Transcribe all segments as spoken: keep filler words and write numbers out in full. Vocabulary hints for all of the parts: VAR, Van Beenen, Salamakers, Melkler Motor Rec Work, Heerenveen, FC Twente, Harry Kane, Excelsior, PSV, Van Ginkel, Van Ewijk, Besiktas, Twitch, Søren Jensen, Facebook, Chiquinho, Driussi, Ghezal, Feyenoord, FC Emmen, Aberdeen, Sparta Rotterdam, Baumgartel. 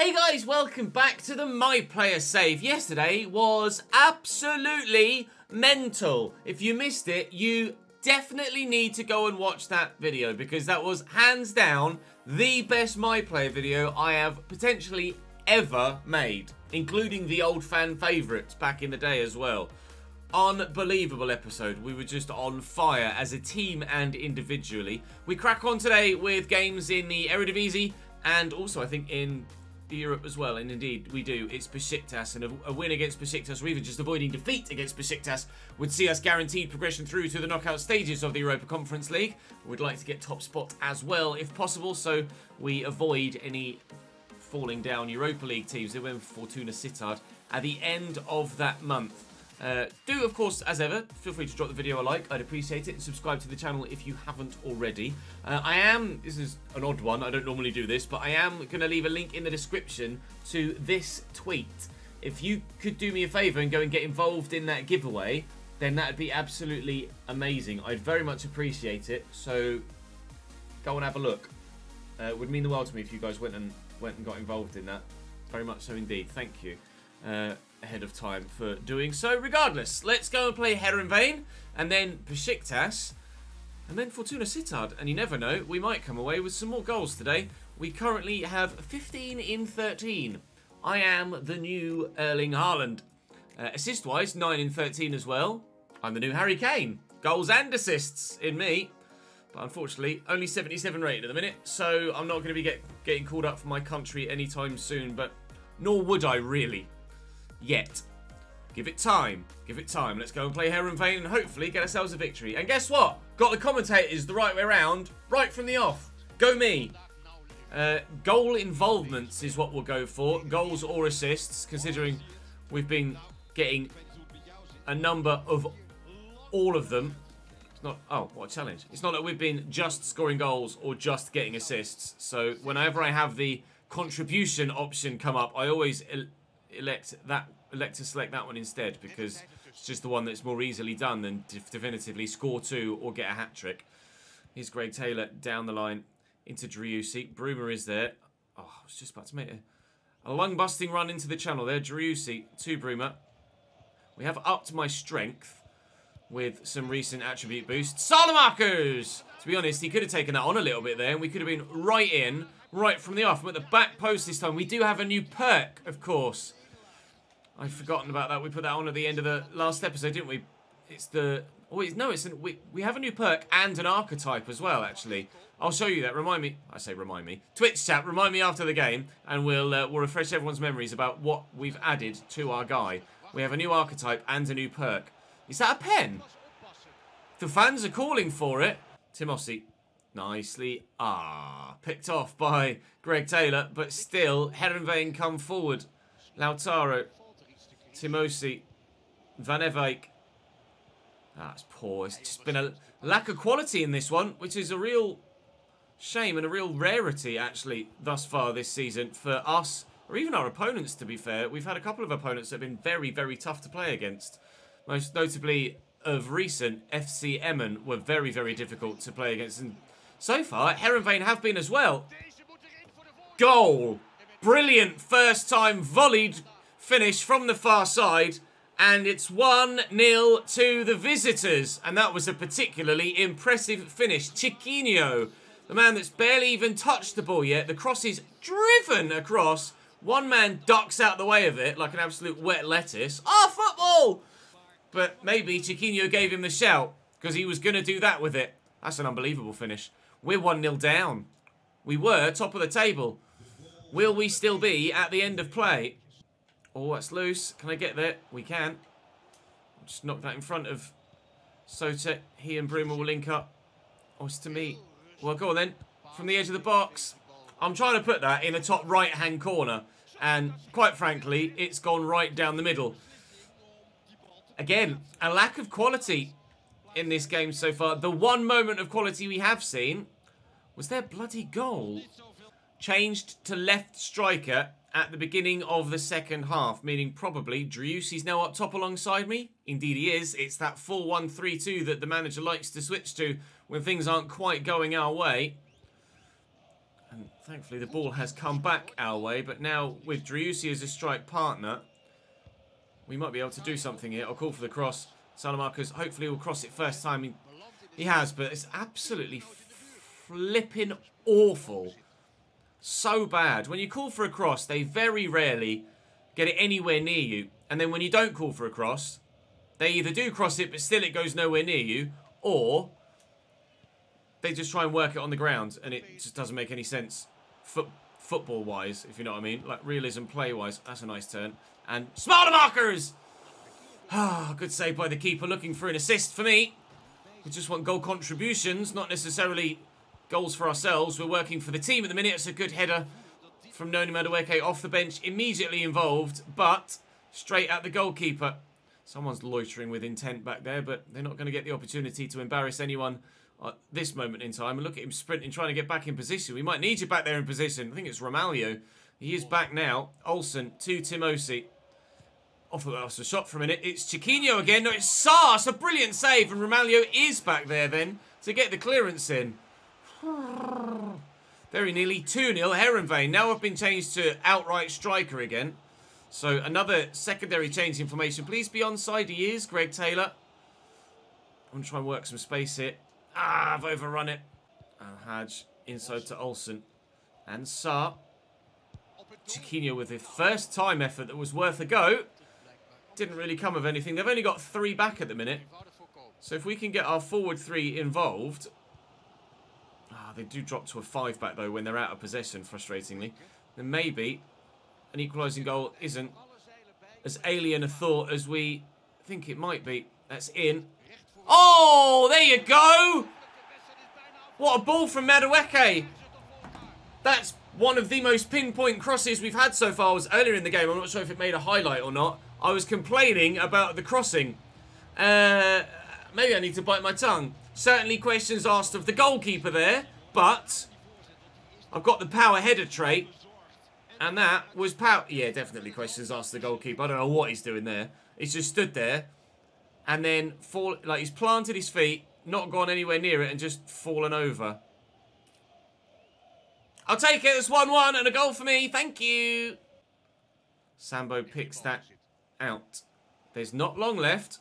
Hey guys, welcome back to the My Player Save. Yesterday was absolutely mental. If you missed it, you definitely need to go and watch that video because that was hands down the best My Player video I have potentially ever made, including the old fan favourites back in the day as well. Unbelievable episode. We were just on fire as a team and individually. We crack on today with games in the Eredivisie and also I think in Europe as well, and indeed we do. It's Besiktas, and a, a win against Besiktas, or even just avoiding defeat against Besiktas, would see us guaranteed progression through to the knockout stages of the Europa Conference League. We'd like to get top spot as well, if possible, so we avoid any falling down Europa League teams. They went for Fortuna Sittard at the end of that month. Uh, do, of course, as ever, feel free to drop the video a like. I'd appreciate it. And subscribe to the channel if you haven't already. Uh, I am, this is an odd one, I don't normally do this, but I am going to leave a link in the description to this tweet. If you could do me a favour and go and get involved in that giveaway, then that'd be absolutely amazing. I'd very much appreciate it, so go and have a look. Uh, it would mean the world to me if you guys went and, went and got involved in that. Very much so indeed. Thank you. Uh, ahead of time for doing so. Regardless, let's go and play Heerenveen and then Besiktas and then Fortuna Sittard, and you never know, we might come away with some more goals today. We currently have fifteen in thirteen. I am the new Erling Haaland. Uh, assist wise, nine in thirteen as well. I'm the new Harry Kane. Goals and assists in me, but unfortunately only seventy-seven rated at the minute, so I'm not going to be get, getting called up for my country anytime soon, but nor would I really. Yet. Give it time. Give it time. Let's go and play Heerenveen and hopefully get ourselves a victory. And guess what? Got the commentators the right way around, right from the off. Go me. Uh, goal involvements is what we'll go for. Goals or assists, considering we've been getting a number of all of them. It's not, oh, what a challenge. It's not that we've been just scoring goals or just getting assists. So whenever I have the contribution option come up, I always elect that elect to select that one instead, because it's just the one that's more easily done than definitively score two or get a hat-trick. Here's Greg Taylor down the line into Driussi. Bruma is there. Oh, I was just about to make a, a lung-busting run into the channel there. Driussi to Bruma. We have upped my strength with some recent attribute boosts. Salamakers! To be honest, he could have taken that on a little bit there and we could have been right in, right from the off. I'm at the back post this time. We do have a new perk, of course. I've forgotten about that. We put that on at the end of the last episode, didn't we? It's the... Oh, it's, no, it's an, we, we have a new perk and an archetype as well, actually. I'll show you that. Remind me... I say remind me. Twitch chat, remind me after the game, and we'll, uh, we'll refresh everyone's memories about what we've added to our guy. We have a new archetype and a new perk. Is that a pen? The fans are calling for it. Timossi. Nicely. Ah. Picked off by Greg Taylor, but still, Heerenveen come forward. Lautaro. Timossi, Van Ewijk. That's poor. It's just been a lack of quality in this one, which is a real shame and a real rarity, actually, thus far this season for us, or even our opponents, to be fair. We've had a couple of opponents that have been very, very tough to play against. Most notably, of recent, F C Emmen were very, very difficult to play against. And so far, Heerenveen have been as well. Goal! Brilliant first-time volleyed finish from the far side, and it's one nil to the visitors, and that was a particularly impressive finish. Chiquinho, the man that's barely even touched the ball yet, the cross is driven across, one man ducks out the way of it like an absolute wet lettuce. Ah, football! But maybe Chiquinho gave him the shout, because he was going to do that with it. That's an unbelievable finish. We're one nil down. We were top of the table. Will we still be at the end of play? Oh, that's loose. Can I get there? We can. I'll just knock that in front of Sota. He and Bruma will link up. Oh, it's to me. Well, go on then. From the edge of the box. I'm trying to put that in the top right-hand corner. And quite frankly, it's gone right down the middle. Again, a lack of quality in this game so far. The one moment of quality we have seen was their bloody goal. Changed to left striker at the beginning of the second half, meaning probably Driussi's now up top alongside me. Indeed he is. It's that four one three two that the manager likes to switch to when things aren't quite going our way. And Thankfully, the ball has come back our way, but now with Driussi as a strike partner, we might be able to do something here. I'll call for the cross. Salamakers hopefully will cross it first time. He, he has, but it's absolutely flipping awful. So bad. When you call for a cross, they very rarely get it anywhere near you. And then when you don't call for a cross, they either do cross it, but still it goes nowhere near you, or they just try and work it on the ground, and it just doesn't make any sense Fo football-wise, if you know what I mean. Like, realism play-wise. That's a nice turn. And Sparta markers! Ah, good save by the keeper, looking for an assist for me. We just want goal contributions, not necessarily goals for ourselves. We're working for the team at the minute. It's a good header from Noni Madueke off the bench. Immediately involved, but straight at the goalkeeper. Someone's loitering with intent back there, but they're not going to get the opportunity to embarrass anyone at this moment in time. And look at him sprinting, trying to get back in position. We might need you back there in position. I think it's Romaglio. He is back now. Olsen to Timosi. Off of us a shot for a minute. It's Chiquinho again. No, it's Sars. A brilliant save. And Romaglio is back there then to get the clearance in. Very nearly two nil. Heerenveen now have been changed to outright striker again. So another secondary change in formation. Please be onside. He is. Greg Taylor. I'm going to try and work some space here. Ah, I've overrun it. And Hadj inside to Olsen. And Sarr. Chiquinho with his first time effort that was worth a go. Didn't really come of anything. They've only got three back at the minute. So if we can get our forward three involved. Ah, they do drop to a five back though when they're out of possession, frustratingly. Then maybe an equalising goal isn't as alien a thought as we think it might be. That's in. Oh, there you go! What a ball from Madueke. That's one of the most pinpoint crosses we've had so far. It was earlier in the game. I'm not sure if it made a highlight or not. I was complaining about the crossing. Uh, maybe I need to bite my tongue. Certainly questions asked of the goalkeeper there, but I've got the power header trait, and that was power. Yeah, definitely questions asked the goalkeeper. I don't know what he's doing there. He's just stood there. And then, fall, like, he's planted his feet, not gone anywhere near it, and just fallen over. I'll take it. It's one one and a goal for me. Thank you. Sambo picks that out. There's not long left,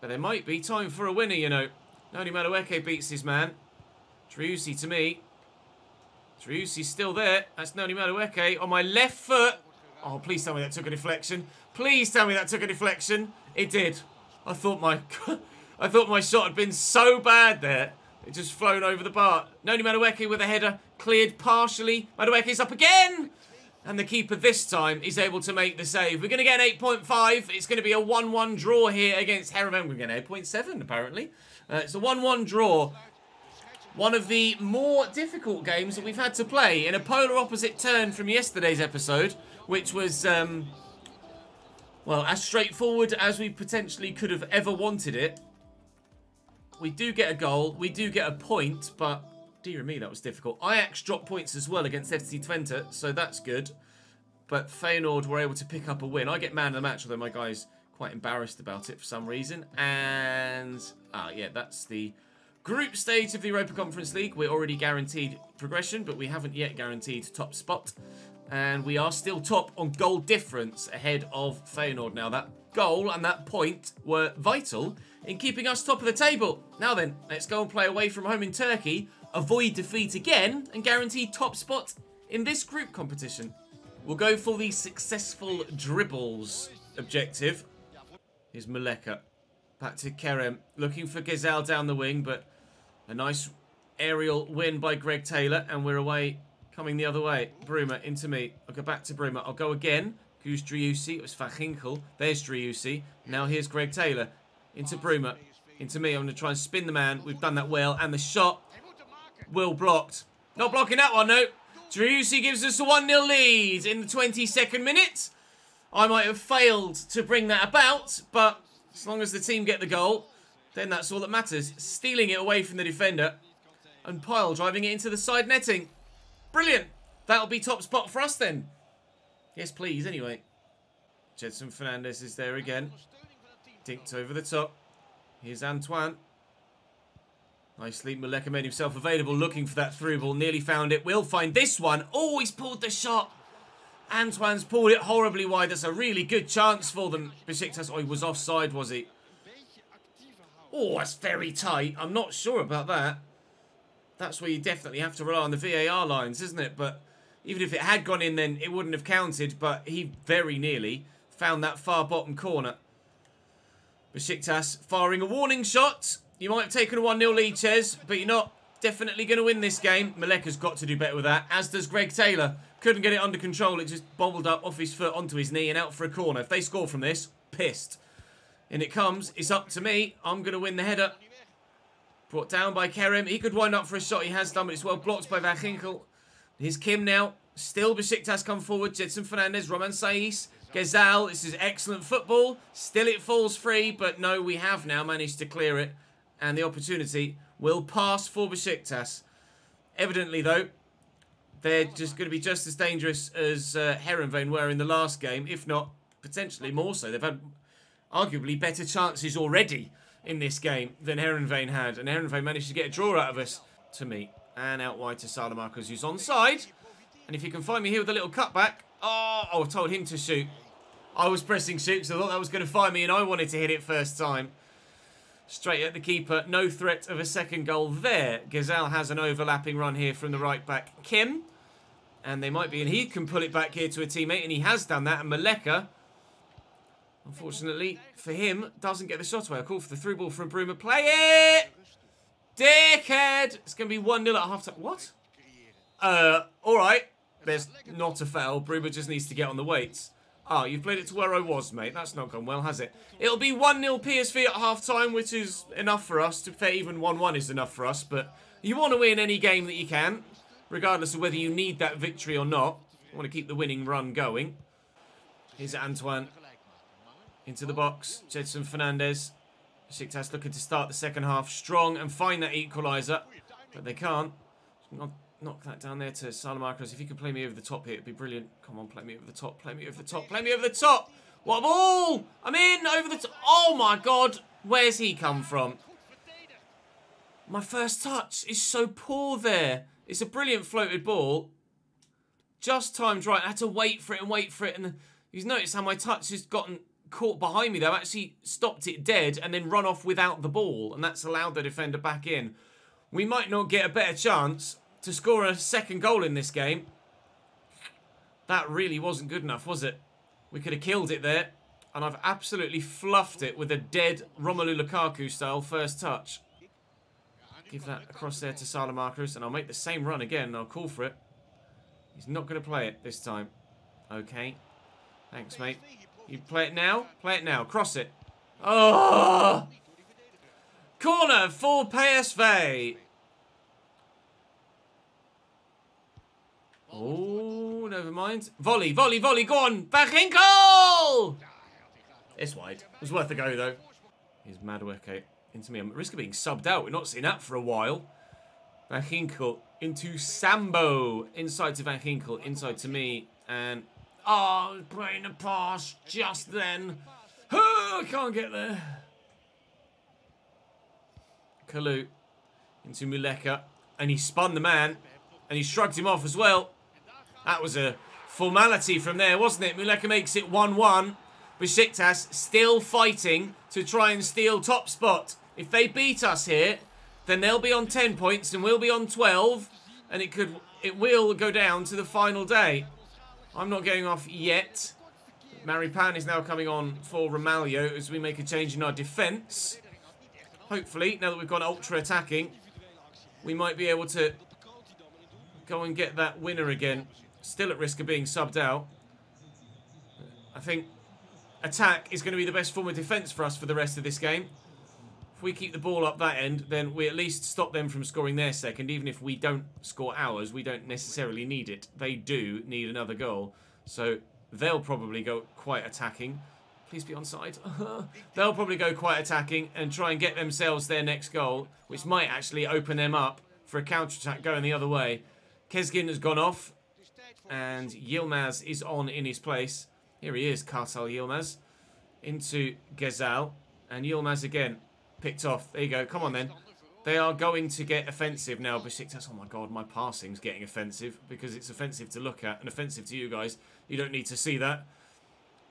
but there might be time for a winner, you know. Noni Madueke beats his man. Driussi to me. Driussi's still there. That's Noni Madueke on my left foot. Oh, please tell me that took a deflection. Please tell me that took a deflection. It did. I thought my I thought my shot had been so bad there. It just flown over the bar. Noni Madueke with a header. Cleared partially. Madueke's up again. And the keeper this time is able to make the save. We're going to get an eight point five. It's going to be a one one draw here against Heerenveen. We're going to get eight point seven apparently. Uh, it's a one one draw. One of the more difficult games that we've had to play. In a polar opposite turn from yesterday's episode. Which was... Um, Well, as straightforward as we potentially could have ever wanted it. We do get a goal. We do get a point, but dear me, that was difficult. Ajax dropped points as well against F C Twente, so that's good. But Feyenoord were able to pick up a win. I get man of the match, although my guy's quite embarrassed about it for some reason. And, ah, yeah, that's the group stage of the Europa Conference League. We're already guaranteed progression, but we haven't yet guaranteed top spot. And we are still top on goal difference ahead of Feyenoord. Now, that goal and that point were vital in keeping us top of the table. Now then, let's go and play away from home in Turkey, avoid defeat again, and guarantee top spot in this group competition. We'll go for the successful dribbles objective. Here's Muleka. Back to Kerem. Looking for Gazal down the wing, but a nice aerial win by Greg Taylor, and we're away... Coming the other way. Bruma into me. I'll go back to Bruma. I'll go again. Who's Driussi? It was Fachinkel. There's Driussi. Now here's Greg Taylor. Into Bruma. Into me. I'm going to try and spin the man. We've done that well. And the shot. Well blocked. Not blocking that one, no. Driussi gives us a one nil lead in the twenty-second minute. I might have failed to bring that about. But as long as the team get the goal, then that's all that matters. Stealing it away from the defender. And Pyle driving it into the side netting. Brilliant. That'll be top spot for us then. Yes, please, anyway. Jedson Fernandez is there again. Dinked over the top. Here's Antoine. Nicely, Muleka made himself available, looking for that through ball. Nearly found it. Will find this one. Oh, he's pulled the shot. Antoine's pulled it horribly wide. That's a really good chance for them. Besiktas, oh, he was offside, was he? Oh, that's very tight. I'm not sure about that. That's where you definitely have to rely on the V A R lines, isn't it? But even if it had gone in, then it wouldn't have counted. But he very nearly found that far bottom corner. Besiktas firing a warning shot. You might have taken a one nil lead, Chez, but you're not definitely going to win this game. Muleka's got to do better with that, as does Greg Taylor. Couldn't get it under control. It just bobbled up off his foot onto his knee and out for a corner. If they score from this, pissed. And it comes. It's up to me. I'm going to win the header. Brought down by Kerem. He could wind up for a shot. He has done, but it's well blocked by Van Ginkel. Here's Kim now. Still Besiktas come forward. Jetson Fernandez, Roman Saiz, Ghezal. This is excellent football. Still it falls free, but no, we have now managed to clear it. And the opportunity will pass for Besiktas. Evidently, though, they're just going to be just as dangerous as uh, Heerenveen were in the last game, if not potentially more so. They've had arguably better chances already in this game than Heerenveen had. And Heerenveen managed to get a draw out of us, to me. And out wide to Salamakers, who's onside. And if you can find me here with a little cutback. Oh, I told him to shoot. I was pressing shoot, so I thought that was going to find me, and I wanted to hit it first time. Straight at the keeper. No threat of a second goal there. Ghezal has an overlapping run here from the right-back, Kim. And they might be, and he can pull it back here to a teammate, and he has done that. And Muleka, unfortunately for him, doesn't get the shot away. I call for the through ball from Bruma. Play it! Dickhead! It's going to be one nil at half time. What? Uh, all right. There's not a foul. Bruma just needs to get on the weights. Oh, you've played it to where I was, mate. That's not gone well, has it? It'll be one nil P S V at half-time, which is enough for us. To fair, even one one is enough for us, but you want to win any game that you can, regardless of whether you need that victory or not. You want to keep the winning run going. Here's Antoine. Into the box. Jetson Fernandez. Besiktas looking to start the second half strong and find that equaliser, but they can't. Knock that down there to Salamakers. If you could play me over the top here, it'd be brilliant. Come on, play me over the top. Play me over the top. Play me over the top. What a ball! I'm in! Over the top. Oh, my God. Where's he come from? My first touch is so poor there. It's a brilliant floated ball. Just timed right. I had to wait for it and wait for it. And you've noticed how my touch has gotten caught behind me, though. I've actually stopped it dead and then run off without the ball. And that's allowed the defender back in. We might not get a better chance to score a second goal in this game. That really wasn't good enough, was it? We could have killed it there. And I've absolutely fluffed it with a dead Romelu Lukaku-style first touch. Give that across there to Salamakers, and I'll make the same run again, and I'll call for it. He's not going to play it this time. Okay. Thanks, mate. You play it now? Play it now. Cross it. Oh! Corner for P S V. Oh, never mind. Volley, volley, volley. Go on. Van Ginkel! It's wide. It was worth a go, though. Here's Madueke into me. I'm at risk of being subbed out. We're not seeing that for a while. Van Ginkel into Sambo. Inside to Van Ginkel. Inside to me. And, oh, playing a pass just then. Oh, I can't get there. Kalou into Muleka. And he spun the man. And he shrugged him off as well. That was a formality from there, wasn't it? Muleka makes it one one. Besiktas still fighting to try and steal top spot. If they beat us here, then they'll be on ten points and we'll be on twelve. And it could, it will go down to the final day. I'm not going off yet. Maripan is now coming on for Ramalho as we make a change in our defence. Hopefully, now that we've gone ultra-attacking, we might be able to go and get that winner again. Still at risk of being subbed out. I think attack is going to be the best form of defence for us for the rest of this game. If we keep the ball up that end, then we at least stop them from scoring their second. Even if we don't score ours, we don't necessarily need it. They do need another goal. So they'll probably go quite attacking. Please be onside. They'll probably go quite attacking and try and get themselves their next goal, which might actually open them up for a counter-attack going the other way. Keskin has gone off, and Yilmaz is on in his place. Here he is, Kartal Yilmaz, into Ghezal, and Yilmaz again, picked off. There you go, come on then. They are going to get offensive now, Besiktas. Oh my god, my passing's getting offensive because it's offensive to look at and offensive to you guys. You don't need to see that.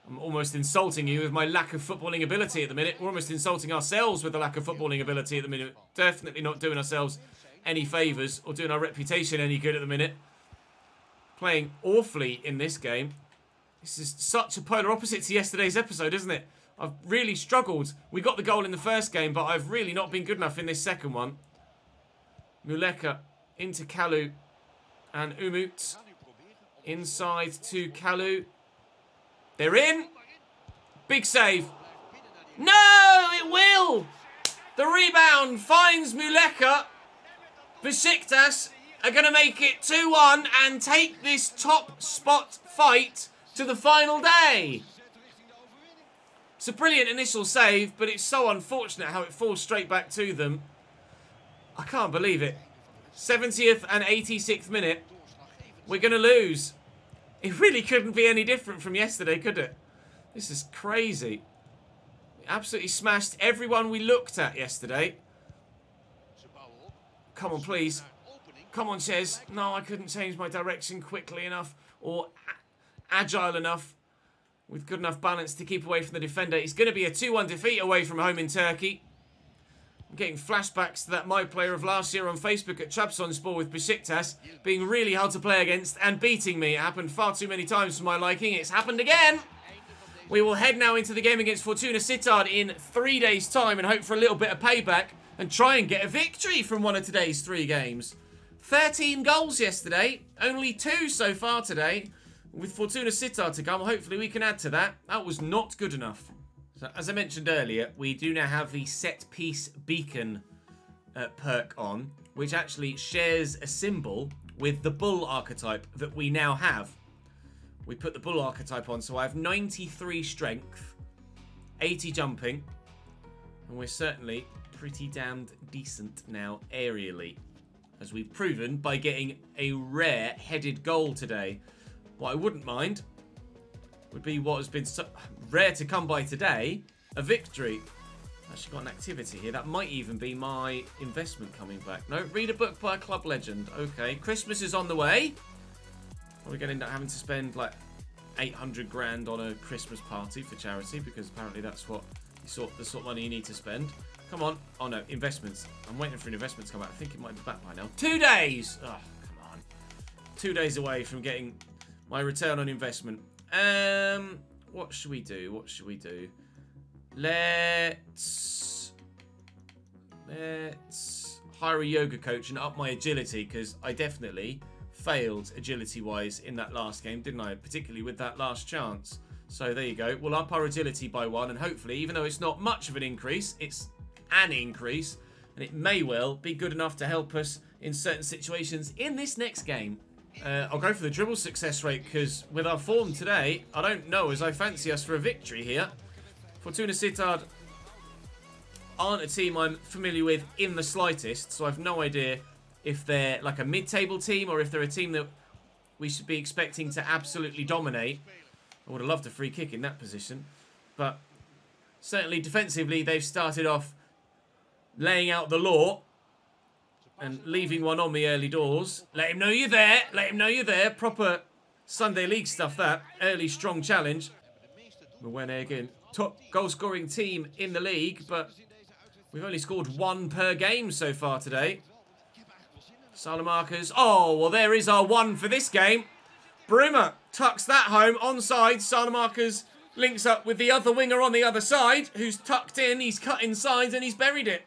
I'm almost insulting you with my lack of footballing ability at the minute. We're almost insulting ourselves with the lack of footballing ability at the minute. Definitely not doing ourselves any favours or doing our reputation any good at the minute. Playing awfully in this game. This is such a polar opposite to yesterday's episode, isn't it? I've really struggled. We got the goal in the first game, but I've really not been good enough in this second one. Muleka into Kalu and Umut. Inside to Kalu. They're in. Big save. No, it will. The rebound finds Muleka. Besiktas are going to make it two one and take this top spot fight to the final day. It's a brilliant initial save, but it's so unfortunate how it falls straight back to them. I can't believe it. seventieth and eighty-sixth minute. We're going to lose. It really couldn't be any different from yesterday, could it? This is crazy. We absolutely smashed everyone we looked at yesterday. Come on, please. Come on, Chez. No, I couldn't change my direction quickly enough or agile enough. With good enough balance to keep away from the defender. It's going to be a two one defeat away from home in Turkey. I'm getting flashbacks to that My Player of last year on Facebook at Trabzonspor with Besiktas being really hard to play against and beating me. It happened far too many times for my liking. It's happened again. We will head now into the game against Fortuna Sittard in three days' time and hope for a little bit of payback and try and get a victory from one of today's three games. thirteen goals yesterday, only two so far today. With Fortuna Sittard to come, hopefully we can add to that. That was not good enough. So, as I mentioned earlier, we do now have the set-piece beacon uh, perk on, which actually shares a symbol with the bull archetype that we now have. We put the bull archetype on, so I have ninety-three strength, eighty jumping, and we're certainly pretty damned decent now aerially, as we've proven by getting a rare headed goal today. What I wouldn't mind would be what has been so rare to come by today, a victory. I've actually got an activity here. That might even be my investment coming back. No, read a book by a club legend. Okay, Christmas is on the way. Are we going to end up having to spend like eight hundred grand on a Christmas party for charity? Because apparently that's what the sort, the sort of money you need to spend. Come on. Oh no, investments. I'm waiting for an investment to come out. I think it might be back by now. Two days! Oh, come on. Two days away from getting... my return on investment. Um, what should we do? What should we do? Let's... Let's hire a yoga coach and up my agility, because I definitely failed agility-wise in that last game, didn't I? Particularly with that last chance. So there you go. We'll up our agility by one, and hopefully, even though it's not much of an increase, it's an increase, and it may well be good enough to help us in certain situations in this next game. Uh, I'll go for the dribble success rate because with our form today, I don't know as I fancy us for a victory here. Fortuna Sittard aren't a team I'm familiar with in the slightest, so I've no idea if they're like a mid-table team or if they're a team that we should be expecting to absolutely dominate. I would have loved a free kick in that position, but certainly defensively they've started off laying out the law. And leaving one on me early doors. Let him know you're there. Let him know you're there. Proper Sunday League stuff, that. Early strong challenge. Mwene again. Top goal-scoring team in the league, but we've only scored one per game so far today. Salamakers. Oh, well, there is our one for this game. Bruma tucks that home. Onside. Salamakers links up with the other winger on the other side, who's tucked in. He's cut inside, and he's buried it.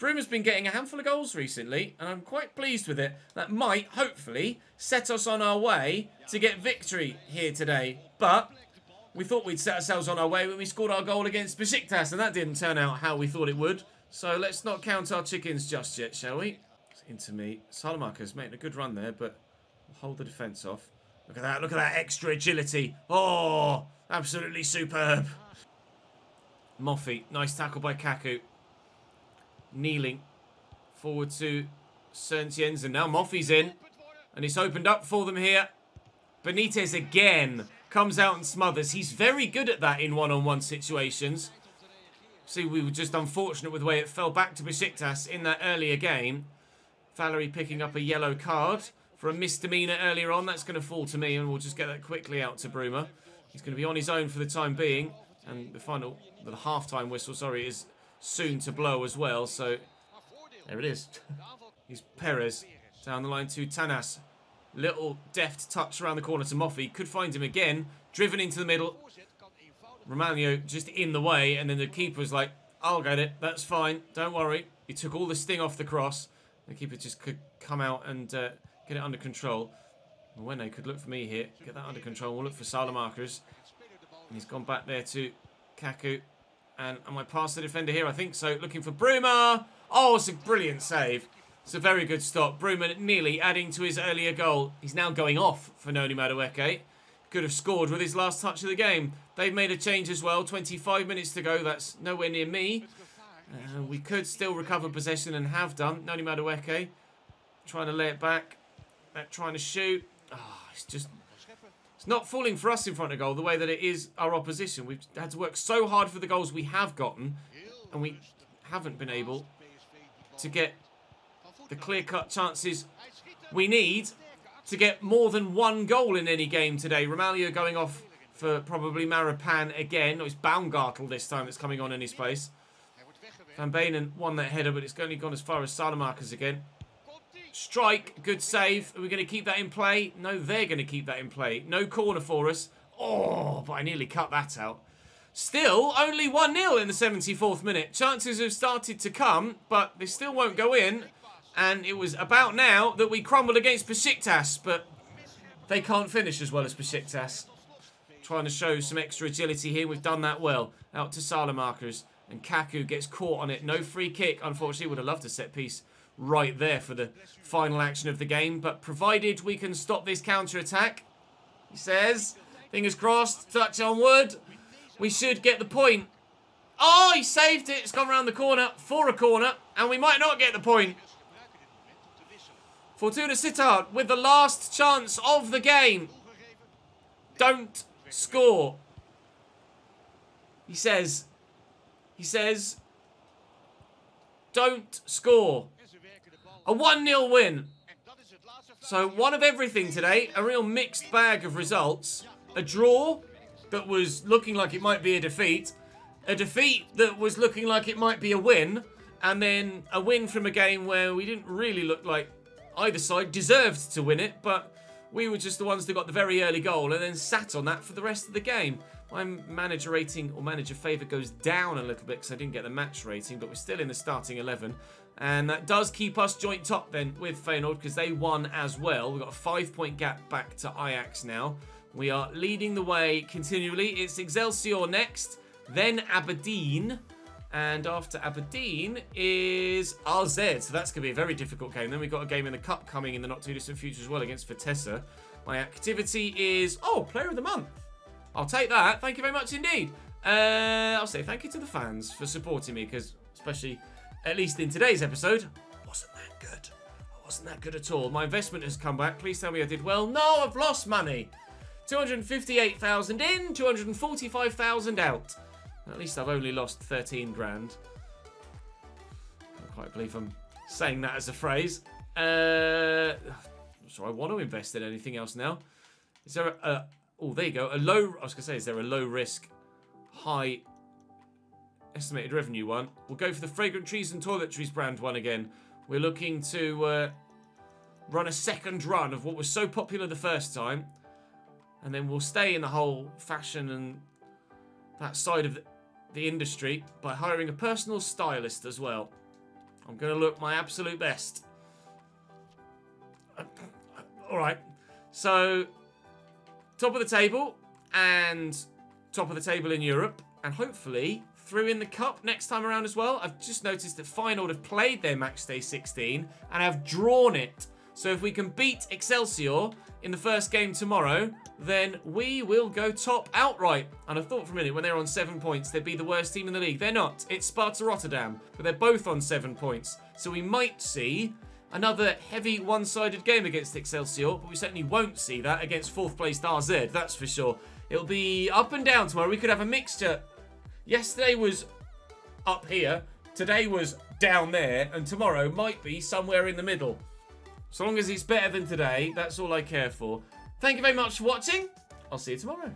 Bruma's been getting a handful of goals recently, and I'm quite pleased with it. That might, hopefully, set us on our way to get victory here today. But we thought we'd set ourselves on our way when we scored our goal against Besiktas, and that didn't turn out how we thought it would. So let's not count our chickens just yet, shall we? It's into me. Salamakers making a good run there, but we'll hold the defence off. Look at that. Look at that extra agility. Oh, absolutely superb. Moffey. Nice tackle by Kaku. Kneeling forward to Søren Jensen. Now Moffey's in. And it's opened up for them here. Benitez again comes out and smothers. He's very good at that in one-on-one situations. See, we were just unfortunate with the way it fell back to Besiktas in that earlier game. Valerie picking up a yellow card for a misdemeanor earlier on. That's going to fall to me, and we'll just get that quickly out to Bruma. He's going to be on his own for the time being. And the final, the half-time whistle, sorry, is soon to blow as well. So, there it is. He's Perez. Down the line to Tanas. Little deft touch around the corner to Mofi. Could find him again. Driven into the middle. Romagnoli just in the way. And then the keeper's like, I'll get it. That's fine. Don't worry. He took all the sting off the cross. The keeper just could come out and uh, get it under control. Mwene could look for me here. Get that under control. We'll look for Salamakers. And he's gone back there to Kaku. And am I past the defender here? I think so. Looking for Bruma. Oh, it's a brilliant save. It's a very good stop. Bruma nearly adding to his earlier goal. He's now going off for Noni Madueke. Could have scored with his last touch of the game. They've made a change as well. twenty-five minutes to go. That's nowhere near me. Uh, we could still recover possession and have done. Noni Madueke trying to lay it back. Uh, trying to shoot. Oh, it's just... It's not falling for us in front of goal the way that it is our opposition. We've had to work so hard for the goals we have gotten. And we haven't been able to get the clear-cut chances we need to get more than one goal in any game today. Romaglio going off for probably Marapan again. Oh, it's Baumgartel this time that's coming on in his place. Van Beenen won that header, but it's only gone as far as Salamakers again. Strike, good save. Are we going to keep that in play? No, they're going to keep that in play. No corner for us. Oh, but I nearly cut that out. Still, only one nil in the seventy-fourth minute. Chances have started to come, but they still won't go in. And it was about now that we crumbled against Besiktas, but they can't finish as well as Besiktas. Trying to show some extra agility here. We've done that well. Out to Salamakers. And Kaku gets caught on it. No free kick. Unfortunately, would have loved a set piece right there for the final action of the game. But provided we can stop this counter-attack, he says. Fingers crossed. Touch on wood. We should get the point. Oh, he saved it. It's gone round the corner for a corner. And we might not get the point. Fortuna Sittard with the last chance of the game. Don't score. He says. He says. Don't score. A one nil win. So one of everything today. A real mixed bag of results. A draw that was looking like it might be a defeat. A defeat that was looking like it might be a win. And then a win from a game where we didn't really look like either side deserved to win it, but we were just the ones that got the very early goal and then sat on that for the rest of the game. My manager rating or manager favour goes down a little bit because I didn't get the match rating, but we're still in the starting eleven. And that does keep us joint top then with Feyenoord because they won as well. We've got a five-point gap back to Ajax now. We are leading the way continually. It's Excelsior next, then Aberdeen. And after Aberdeen is A Z. So that's going to be a very difficult game. Then we've got a game in the Cup coming in the not-too-distant future as well against Vitesse. My activity is... Oh, Player of the Month. I'll take that. Thank you very much indeed. Uh, I'll say thank you to the fans for supporting me because, especially, at least in today's episode, I wasn't that good. I wasn't that good at all. My investment has come back. Please tell me I did well. No, I've lost money. two hundred fifty-eight thousand in, two hundred forty-five thousand out. At least I've only lost thirteen grand. I can't quite believe I'm saying that as a phrase. Uh, so I want to invest in anything else now. Is there a, a... Oh, there you go. A low... I was going to say, is there a low risk, high estimated revenue one? We'll go for the Fragrant Trees and Toiletries brand one again. We're looking to uh, run a second run of what was so popular the first time. And then we'll stay in the whole fashion and that side of the... the industry by hiring a personal stylist as well. I'm going to look my absolute best. Alright, so top of the table and top of the table in Europe and hopefully through in the Cup next time around as well. I've just noticed that Feyenoord have played their Matchday sixteen and have drawn it. So if we can beat Excelsior in the first game tomorrow, then we will go top outright. And I thought for a minute, when they're on seven points, they'd be the worst team in the league. They're not. It's Sparta Rotterdam, but they're both on seven points. So we might see another heavy one-sided game against Excelsior, but we certainly won't see that against fourth-placed A Z, that's for sure. It'll be up and down tomorrow. We could have a mixture. Yesterday was up here. Today was down there, and tomorrow might be somewhere in the middle. So long as it's better than today, that's all I care for. Thank you very much for watching. I'll see you tomorrow.